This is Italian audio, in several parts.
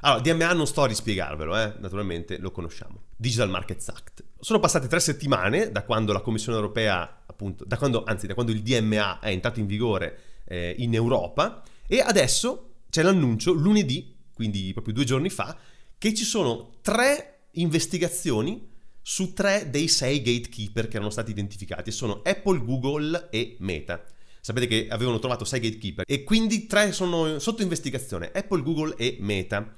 Allora, DMA non sto a rispiegarvelo, naturalmente lo conosciamo. Digital Markets Act. Sono passate 3 settimane da quando la Commissione Europea, appunto, da quando il DMA è entrato in vigore in Europa, e adesso c'è l'annuncio lunedì, quindi proprio 2 giorni fa, che ci sono 3 investigazioni su 3 dei 6 gatekeeper che erano stati identificati, e sono Apple, Google e Meta. Sapete che avevano trovato 6 gatekeeper e quindi 3 sono sotto investigazione, Apple, Google e Meta.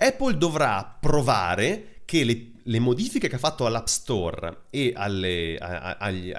Apple dovrà provare che le modifiche che ha fatto all'App Store e alle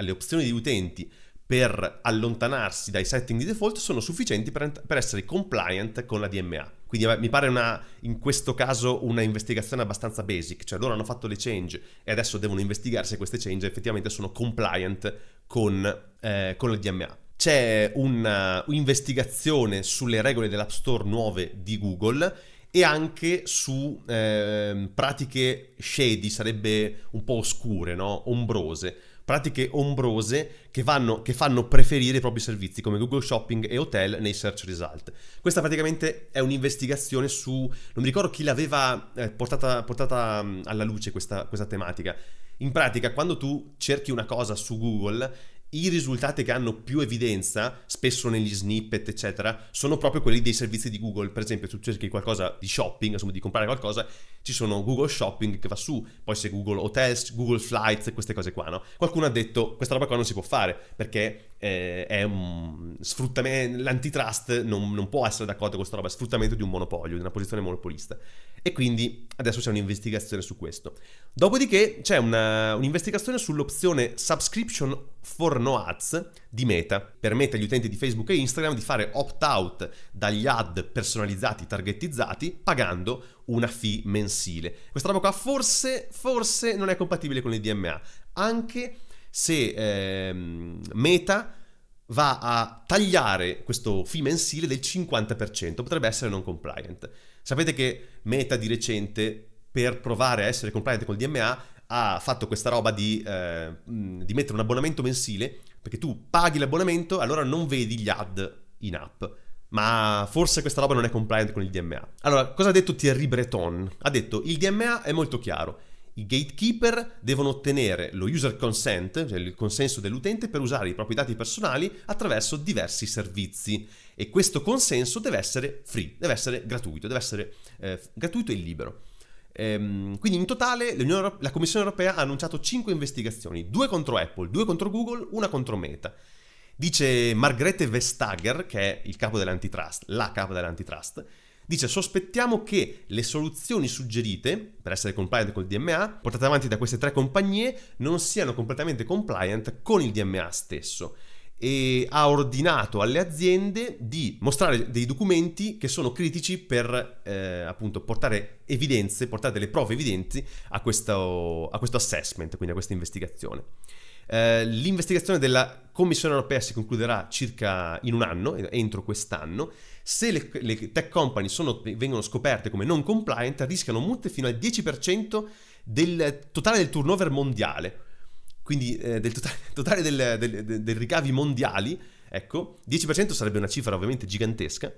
opzioni di utenti per allontanarsi dai setting di default sono sufficienti per essere compliant con la DMA. Quindi mi pare in questo caso una investigazione abbastanza basic, cioè loro hanno fatto le change e adesso devono investigare se queste change effettivamente sono compliant con la DMA. C'è un'investigazione sulle regole dell'App Store nuove di Google e anche su pratiche shady, sarebbe un po' oscure, no? Ombrose. Pratiche ombrose che fanno preferire i propri servizi come Google Shopping e Hotel nei search result. Questa praticamente è un'investigazione su... non mi ricordo chi l'aveva portata alla luce questa tematica. In pratica, quando tu cerchi una cosa su Google, i risultati che hanno più evidenza, spesso negli snippet eccetera, sono proprio quelli dei servizi di Google. Per esempio, tu cerchi qualcosa di shopping, insomma di comprare qualcosa, ci sono Google Shopping che va su, poi c'è Google Hotels, Google Flights, queste cose qua, no? Qualcuno ha detto questa roba qua non si può fare perché è un sfruttamento, l'antitrust non può essere d'accordo con questa roba, è sfruttamento di un monopolio, di una posizione monopolista, e quindi adesso c'è un'investigazione su questo. Dopodiché c'è un'investigazione sull'opzione subscription for no ads di Meta. Permette agli utenti di Facebook e Instagram di fare opt-out dagli ad personalizzati, targetizzati, pagando una fee mensile. Questa roba qua forse non è compatibile con il DMA, anche se Meta va a tagliare questo fee mensile del 50%, potrebbe essere non compliant. Sapete che Meta di recente, per provare a essere compliant col DMA, ha fatto questa roba di mettere un abbonamento mensile, perché tu paghi l'abbonamento, allora non vedi gli ad in app. Ma forse questa roba non è compliant con il DMA. Allora, cosa ha detto Thierry Breton? Ha detto: il DMA è molto chiaro, i gatekeeper devono ottenere lo user consent, cioè il consenso dell'utente per usare i propri dati personali attraverso diversi servizi, e questo consenso deve essere free, deve essere gratuito, deve essere gratuito e libero. Quindi in totale la Commissione Europea ha annunciato 5 investigazioni, 2 contro Apple, 2 contro Google, 1 contro Meta. Dice Margrethe Vestager, che è il capo dell'antitrust, la capo dell'antitrust, dice: sospettiamo che le soluzioni suggerite per essere compliant col DMA, portate avanti da queste 3 compagnie, non siano completamente compliant con il DMA stesso, e ha ordinato alle aziende di mostrare dei documenti che sono critici per appunto portare delle prove evidenti a questo assessment, quindi a questa investigazione. L'investigazione della Commissione Europea si concluderà circa in un anno, entro quest'anno. Se le tech company vengono scoperte come non compliant, rischiano multe fino al 10% del totale del turnover mondiale. Quindi del totale dei ricavi mondiali, ecco, 10% sarebbe una cifra ovviamente gigantesca,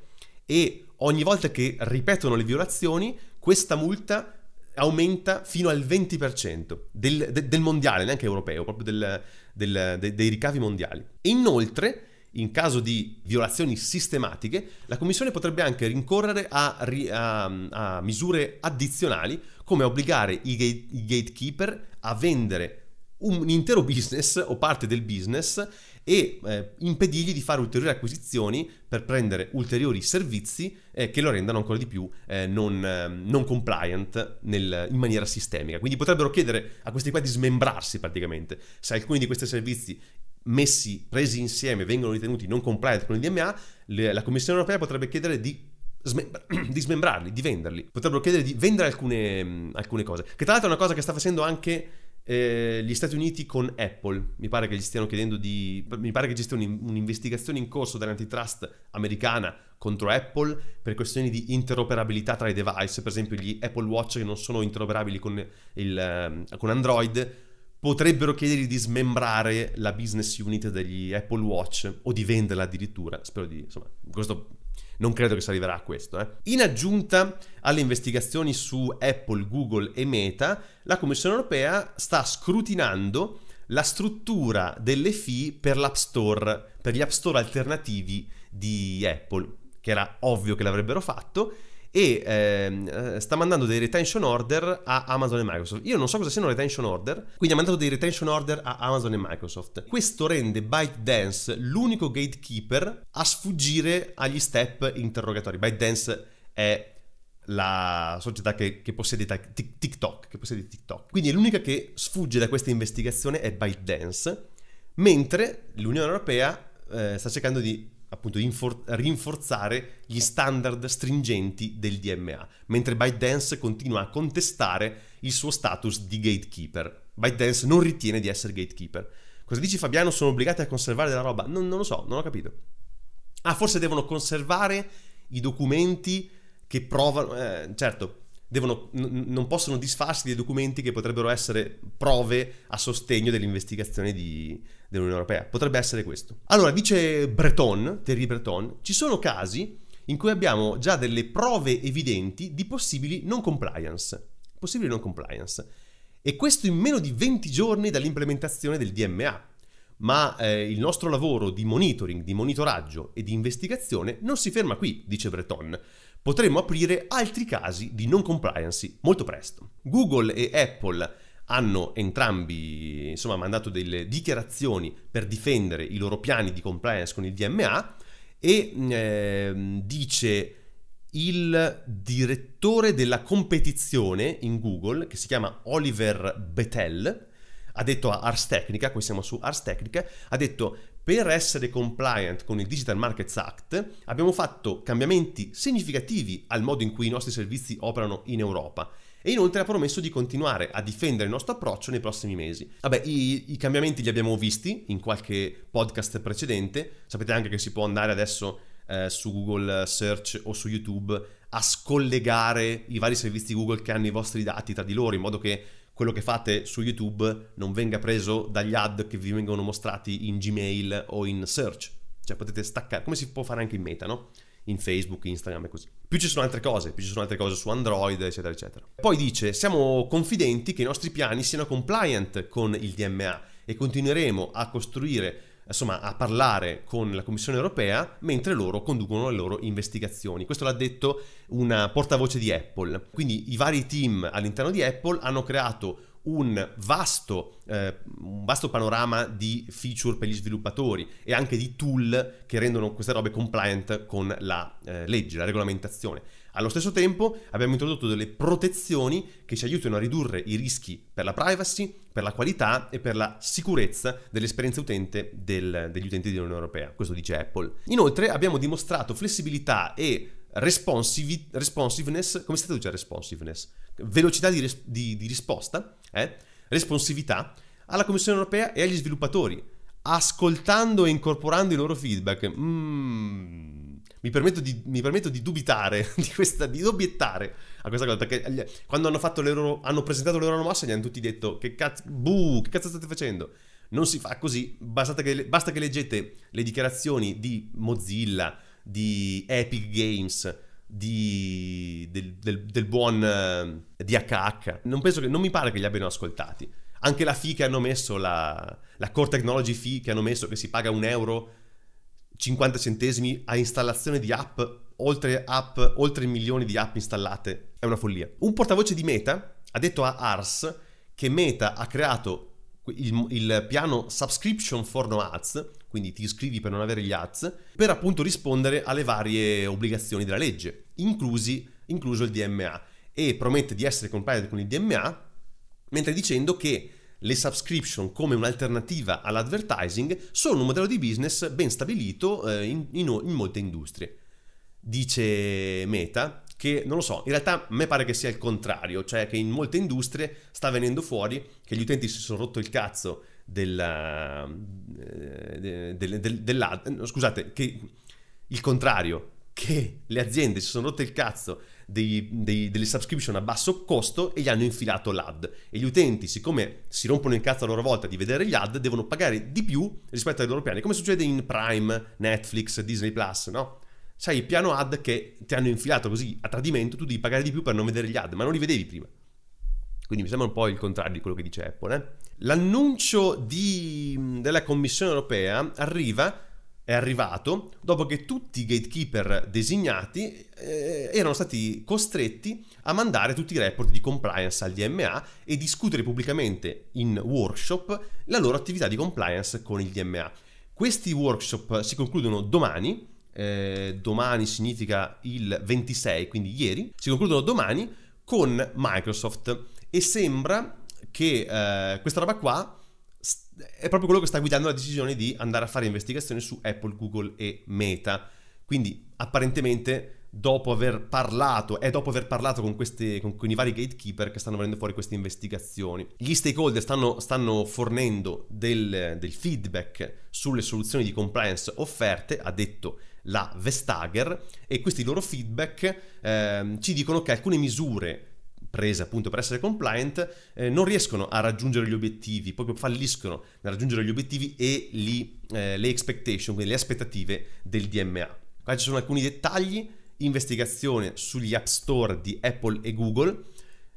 e ogni volta che ripetono le violazioni questa multa aumenta fino al 20% del mondiale, neanche europeo, proprio dei ricavi mondiali. E inoltre, in caso di violazioni sistematiche, la Commissione potrebbe anche rincorrere a misure addizionali, come obbligare i gatekeeper a vendere un intero business o parte del business e impedirgli di fare ulteriori acquisizioni per prendere ulteriori servizi che lo rendano ancora di più non compliant in maniera sistemica. Quindi potrebbero chiedere a questi qua di smembrarsi praticamente. Se alcuni di questi servizi presi insieme vengono ritenuti non compliant con il DMA, la Commissione Europea potrebbe chiedere di smembrarli, di venderli. Potrebbero chiedere di vendere alcune cose, che tra l'altro è una cosa che sta facendo anche gli Stati Uniti con Apple. Mi pare che gli stiano chiedendo mi pare che ci sia un'investigazione in corso dell'antitrust americana contro Apple per questioni di interoperabilità tra i device. Per esempio gli Apple Watch che non sono interoperabili con Android potrebbero chiedergli di smembrare la business unit degli Apple Watch o di venderla addirittura. Spero di... insomma, questo non credo che si arriverà a questo. In aggiunta alle investigazioni su Apple, Google e Meta, la Commissione Europea sta scrutinando la struttura delle fee per l'App Store, per gli App Store alternativi di Apple, che era ovvio che l'avrebbero fatto, e sta mandando dei retention order a Amazon e Microsoft. Io non so cosa siano retention order, quindi ha mandato dei retention order a Amazon e Microsoft. Questo rende ByteDance l'unico gatekeeper a sfuggire agli step interrogatori. ByteDance è la società che possiede TikTok, Quindi è l'unica che sfugge da questa investigazione è ByteDance, mentre l'Unione Europea sta cercando di appunto rinforzare gli standard stringenti del DMA, mentre ByteDance continua a contestare il suo status di gatekeeper. ByteDance non ritiene di essere gatekeeper. Cosa dici Fabiano? Sono obbligati a conservare della roba? Non lo so, non ho capito. Ah, forse devono conservare i documenti che provano... certo, devono, non possono disfarsi dei documenti che potrebbero essere prove a sostegno dell'investigazione dell'Unione Europea. Potrebbe essere questo. Allora, dice Breton, Thierry Breton, ci sono casi in cui abbiamo già delle prove evidenti di possibili non compliance. E questo in meno di 20 giorni dall'implementazione del DMA. Ma il nostro lavoro di monitoring, di monitoraggio e di investigazione non si ferma qui, dice Breton. Potremmo aprire altri casi di non compliance molto presto. Google e Apple hanno entrambi, insomma, mandato delle dichiarazioni per difendere i loro piani di compliance con il DMA e dice il direttore della competizione in Google, che si chiama Oliver Bettel, ha detto a Ars Technica, qui siamo su Ars Technica, ha detto: per essere compliant con il Digital Markets Act abbiamo fatto cambiamenti significativi al modo in cui i nostri servizi operano in Europa, e inoltre ha promesso di continuare a difendere il nostro approccio nei prossimi mesi. Vabbè, i cambiamenti li abbiamo visti in qualche podcast precedente. Sapete anche che si può andare adesso su Google Search o su YouTube a scollegare i vari servizi Google che hanno i vostri dati tra di loro, in modo che quello che fate su YouTube non venga preso dagli ad che vi vengono mostrati in Gmail o in Search. Cioè potete staccare, come si può fare anche in Meta, no? In Facebook, Instagram e così. Più ci sono altre cose su Android, eccetera, eccetera. Poi dice, siamo confidenti che i nostri piani siano compliant con il DMA e continueremo a costruire, insomma, a parlare con la Commissione Europea mentre loro conducono le loro investigazioni. Questo l'ha detto una portavoce di Apple. Quindi i vari team all'interno di Apple hanno creato un vasto panorama di feature per gli sviluppatori e anche di tool che rendono queste robe compliant con la legge, la regolamentazione. Allo stesso tempo abbiamo introdotto delle protezioni che ci aiutano a ridurre i rischi per la privacy, per la qualità e per la sicurezza dell'esperienza utente degli utenti dell'Unione Europea. Questo dice Apple. Inoltre abbiamo dimostrato flessibilità e responsiveness, come si traduce responsiveness? Velocità di risposta, responsività alla Commissione Europea e agli sviluppatori, ascoltando e incorporando i loro feedback. Mi permetto di dubitare, di obiettare a questa cosa, perché quando hanno presentato le loro mosse, gli hanno tutti detto che cazzo state facendo? Non si fa così, basta che leggete le dichiarazioni di Mozilla, di Epic Games, del buon DHH. Non mi pare che li abbiano ascoltati. Anche la fee che hanno messo, la core technology fee che hanno messo, che si paga €1,50 a installazione di app, oltre milioni di app installate, è una follia. Un portavoce di Meta ha detto a Ars che Meta ha creato il piano subscription for no ads, quindi ti iscrivi per non avere gli ads, per appunto rispondere alle varie obbligazioni della legge, incluso il DMA, e promette di essere compliant con il DMA, mentre dicendo che le subscription come un'alternativa all'advertising sono un modello di business ben stabilito in molte industrie. Dice Meta che, non lo so, in realtà a me pare che sia il contrario, cioè che in molte industrie sta venendo fuori che gli utenti si sono rotto il cazzo che le aziende si sono rotte il cazzo delle subscription a basso costo e gli hanno infilato l'ad, e gli utenti, siccome si rompono il cazzo a loro volta di vedere gli ad, devono pagare di più rispetto ai loro piani, come succede in Prime, Netflix, Disney Plus, no? sai il piano ad che ti hanno infilato così a tradimento, tu devi pagare di più per non vedere gli ad, ma non li vedevi prima. Quindi mi sembra un po' il contrario di quello che dice Apple. L'annuncio della Commissione Europea è arrivato dopo che tutti i gatekeeper designati erano stati costretti a mandare tutti i report di compliance al DMA e discutere pubblicamente in workshop la loro attività di compliance con il DMA. Questi workshop si concludono domani, domani significa il 26, quindi ieri, si concludono domani con Microsoft, e sembra che questa roba qua è proprio quello che sta guidando la decisione di andare a fare investigazioni su Apple, Google e Meta. Quindi apparentemente dopo aver parlato con i vari gatekeeper che stanno venendo fuori queste investigazioni, gli stakeholder stanno fornendo del feedback sulle soluzioni di compliance offerte, ha detto la Vestager, e questi loro feedback ci dicono che alcune misure prese appunto per essere compliant non riescono a raggiungere gli obiettivi, proprio falliscono nel raggiungere gli obiettivi e le expectation, quindi le aspettative del DMA. Qua ci sono alcuni dettagli: investigazione sugli app store di Apple e Google.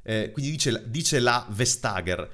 Quindi dice la Vestager,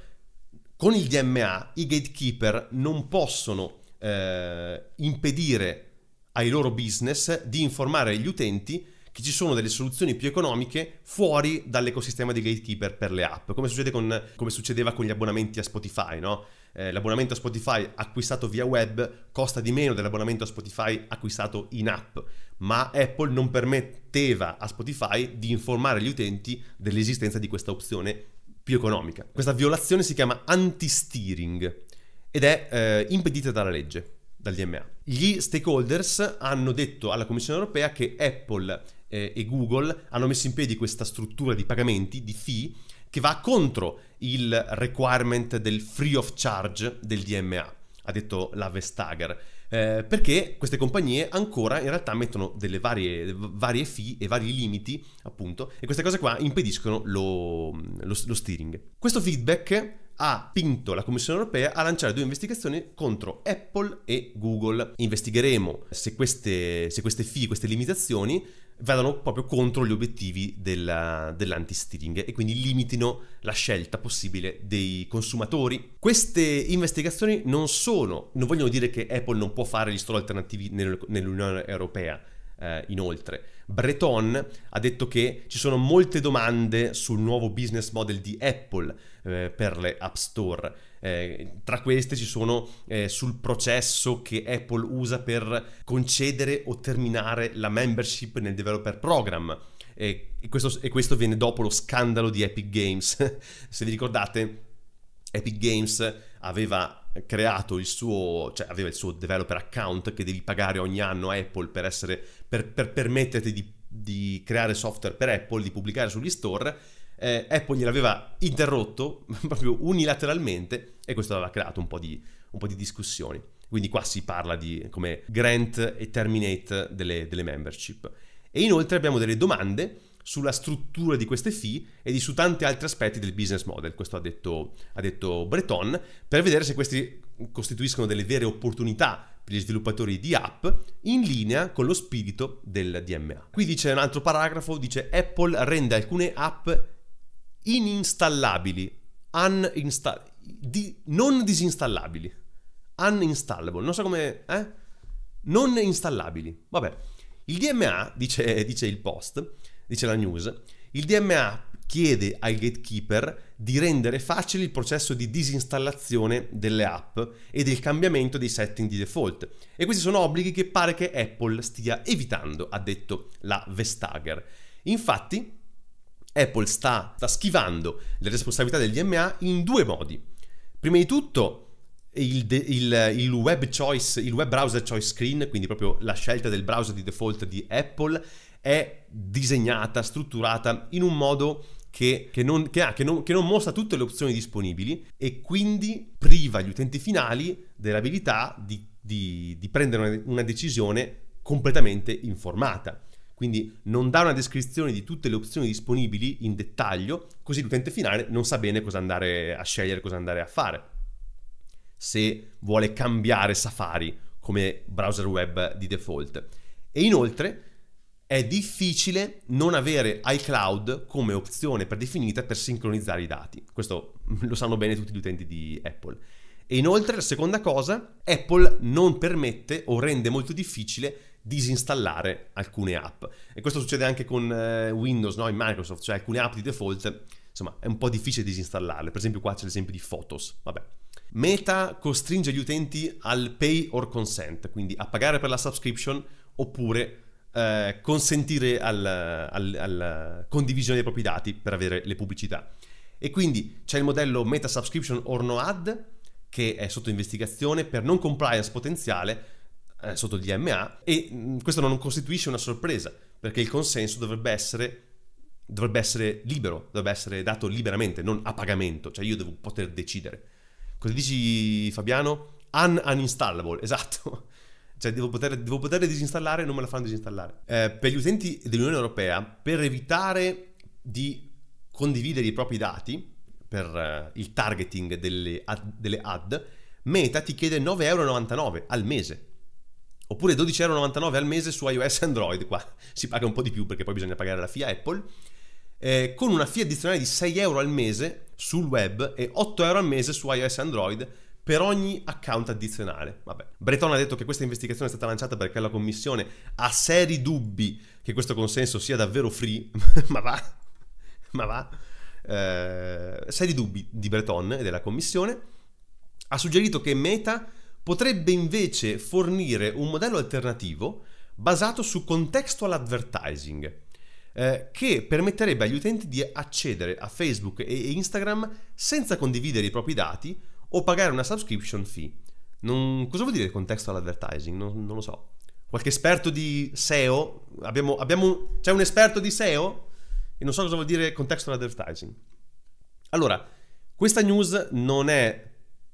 con il DMA i gatekeeper non possono impedire ai loro business di informare gli utenti che ci sono delle soluzioni più economiche fuori dall'ecosistema di gatekeeper per le app, come succedeva con gli abbonamenti a Spotify, no? L'abbonamento a Spotify acquistato via web costa di meno dell'abbonamento a Spotify acquistato in app, ma Apple non permetteva a Spotify di informare gli utenti dell'esistenza di questa opzione più economica. Questa violazione si chiama anti-steering ed è impedita dalla legge, dal DMA. Gli stakeholders hanno detto alla Commissione Europea che Apple e Google hanno messo in piedi questa struttura di pagamenti, di fee, che va contro il requirement del free of charge del DMA, ha detto la Vestager, perché queste compagnie ancora in realtà mettono delle varie fee e vari limiti, appunto, e queste cose qua impediscono lo steering. Questo feedback ha spinto la Commissione Europea a lanciare due investigazioni contro Apple e Google. Investigheremo se queste fee, queste limitazioni vadano proprio contro gli obiettivi dell'anti-steering e quindi limitino la scelta possibile dei consumatori. Queste investigazioni non vogliono dire che Apple non può fare gli store alternativi nell'Unione Europea. Inoltre, Breton ha detto che ci sono molte domande sul nuovo business model di Apple per le App Store. Tra queste ci sono sul processo che Apple usa per concedere o terminare la membership nel developer program, e questo viene dopo lo scandalo di Epic Games. Se vi ricordate, Epic Games aveva creato il suo developer account che devi pagare ogni anno a Apple per permetterti di creare software per Apple, di pubblicare sugli store. Apple gliel'aveva interrotto proprio unilateralmente e questo aveva creato un po' di discussioni. Quindi qua si parla di come grant e terminate delle membership. E inoltre abbiamo delle domande sulla struttura di queste fee e su tanti altri aspetti del business model, questo ha detto Breton, per vedere se questi costituiscono delle vere opportunità per gli sviluppatori di app in linea con lo spirito del DMA. Qui dice un altro paragrafo, dice Apple rende alcune app installabili, non disinstallabili, uninstallable, non so come... non installabili, vabbè. Il DMA, dice il post, dice la news, il DMA chiede ai gatekeeper di rendere facile il processo di disinstallazione delle app e del cambiamento dei setting di default. E questi sono obblighi che pare che Apple stia evitando, ha detto la Vestager. Infatti, Apple sta schivando le responsabilità del DMA in due modi. Prima di tutto, il web browser choice screen, quindi proprio la scelta del browser di default di Apple, è disegnata, strutturata in un modo che non mostra tutte le opzioni disponibili e quindi priva gli utenti finali dell'abilità di prendere una decisione completamente informata. Quindi non dà una descrizione di tutte le opzioni disponibili in dettaglio, così l'utente finale non sa bene cosa andare a scegliere, cosa andare a fare. Se vuole cambiare Safari come browser web di default. E inoltre è difficile non avere iCloud come opzione predefinita per sincronizzare i dati. Questo lo sanno bene tutti gli utenti di Apple. E inoltre, la seconda cosa, Apple non permette o rende molto difficile disinstallare alcune app. E questo succede anche con Windows, no? In Microsoft, cioè alcune app di default, insomma, è un po' difficile disinstallarle. Per esempio qua c'è l'esempio di Photos, vabbè. Meta costringe gli utenti al pay or consent, quindi a pagare per la subscription oppure consentire alla condivisione dei propri dati per avere le pubblicità. E quindi c'è il modello Meta Subscription or No Ad, che è sotto investigazione per non compliance potenziale sotto il DMA, e questo non costituisce una sorpresa, perché il consenso dovrebbe essere libero, dovrebbe essere dato liberamente, non a pagamento, cioè io devo poter decidere. Cosa dici, Fabiano? Uninstallable, esatto. Cioè devo poter disinstallare, non me la fanno disinstallare. Per gli utenti dell'Unione Europea, per evitare di condividere i propri dati, per il targeting delle ad, Meta ti chiede 9,99 € al mese. Oppure 12,99 € al mese su iOS e Android. Qua si paga un po' di più perché poi bisogna pagare la FIA Apple. Con una FIA addizionale di 6 € al mese sul web e 8 € al mese su iOS e Android per ogni account addizionale. Vabbè. Breton ha detto che questa investigazione è stata lanciata perché la Commissione ha seri dubbi che questo consenso sia davvero free. Ma va. Seri dubbi di Breton e della Commissione. Ha suggerito che Meta potrebbe invece fornire un modello alternativo basato su contextual advertising, che permetterebbe agli utenti di accedere a Facebook e Instagram senza condividere i propri dati o pagare una subscription fee. Cosa vuol dire contextual advertising? Non lo so. Qualche esperto di SEO? C'è un esperto di SEO? E non so cosa vuol dire contextual advertising. Allora, questa news non è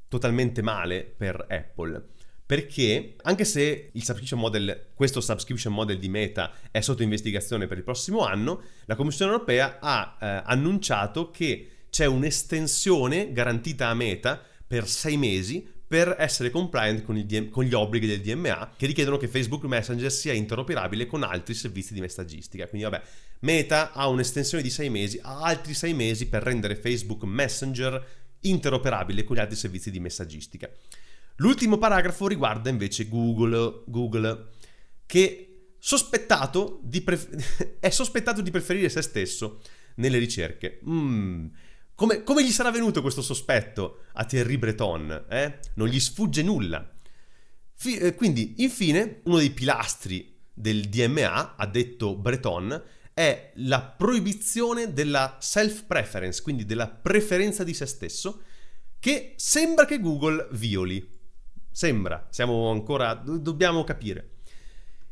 totalmente male per Apple, perché anche se il subscription model, questo subscription model di Meta è sotto investigazione per il prossimo anno, la Commissione Europea ha annunciato che c'è un'estensione garantita a Meta per 6 mesi per essere compliant con gli obblighi del DMA, che richiedono che Facebook Messenger sia interoperabile con altri servizi di messaggistica. Quindi vabbè, Meta ha un'estensione di 6 mesi, ha altri 6 mesi per rendere Facebook Messenger interoperabile con gli altri servizi di messaggistica. L'ultimo paragrafo riguarda invece Google, che è sospettato di preferire se stesso nelle ricerche. Come gli sarà venuto questo sospetto a Thierry Breton? Non gli sfugge nulla. Quindi, infine, uno dei pilastri del DMA, ha detto Breton, è la proibizione della self-preference, quindi della preferenza di se stesso, che sembra che Google violi. Sembra, siamo ancora... dobbiamo capire.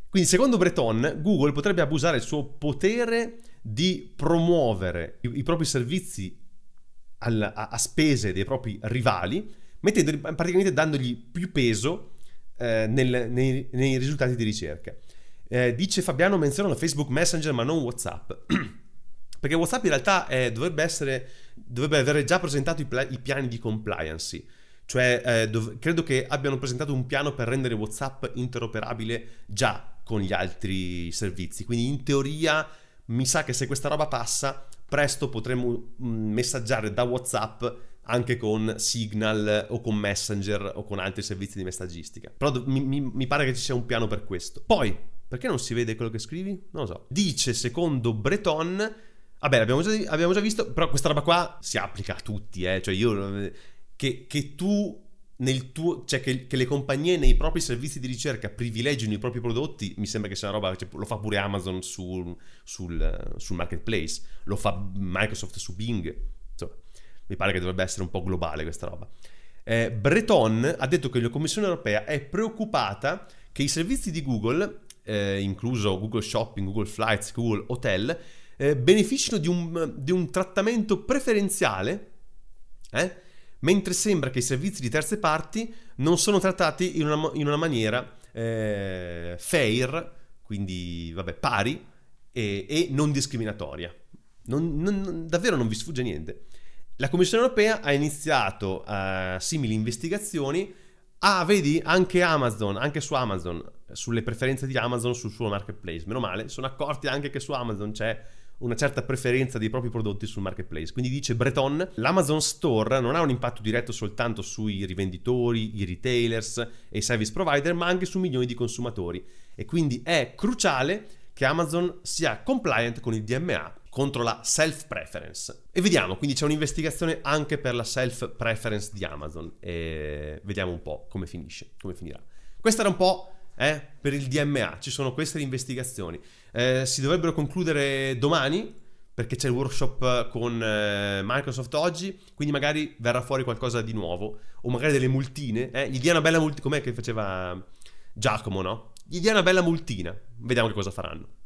Quindi, secondo Breton, Google potrebbe abusare il suo potere di promuovere i propri servizi a spese dei propri rivali, praticamente dandogli più peso nei risultati di ricerca. Dice Fabiano, menzionano Facebook Messenger ma non WhatsApp perché WhatsApp in realtà dovrebbe avere già presentato i piani di compliance, cioè credo che abbiano presentato un piano per rendere WhatsApp interoperabile già con gli altri servizi, quindi in teoria mi sa che se questa roba passa presto potremo messaggiare da WhatsApp anche con Signal o con Messenger o con altri servizi di messaggistica, però mi pare che ci sia un piano per questo. Poi perché non si vede quello che scrivi? Non lo so. Dice, secondo Breton... Vabbè, abbiamo già visto, però questa roba qua si applica a tutti, Cioè io... Che le compagnie nei propri servizi di ricerca privilegino i propri prodotti, mi sembra che sia una roba... Cioè, lo fa pure Amazon sul marketplace, lo fa Microsoft su Bing. Insomma, mi pare che dovrebbe essere un po' globale questa roba. Breton ha detto che la Commissione Europea è preoccupata che i servizi di Google... incluso Google Shopping, Google Flights, Google Hotel, beneficino di un trattamento preferenziale, mentre sembra che i servizi di terze parti non sono trattati in una maniera fair, quindi vabbè, pari e non discriminatoria. Davvero non vi sfugge niente. La Commissione Europea ha iniziato simili investigazioni Ah, vedi? Anche Amazon, anche su Amazon, sulle preferenze di Amazon sul suo marketplace. Meno male, sono accorti anche che su Amazon c'è una certa preferenza dei propri prodotti sul marketplace. Quindi dice Breton, l'Amazon Store non ha un impatto diretto soltanto sui rivenditori, i retailers e i service provider, ma anche su milioni di consumatori. E quindi è cruciale che Amazon sia compliant con il DMA contro la self-preference. E vediamo, quindi c'è un'investigazione anche per la self-preference di Amazon. E vediamo un po' come finisce, come finirà. Questa era un po' per il DMA, ci sono queste investigazioni. Si dovrebbero concludere domani, perché c'è il workshop con Microsoft oggi, quindi magari verrà fuori qualcosa di nuovo, o magari delle multine, gli dia una bella multina, com'è che faceva Giacomo, no? Gli dia una bella multina, vediamo che cosa faranno.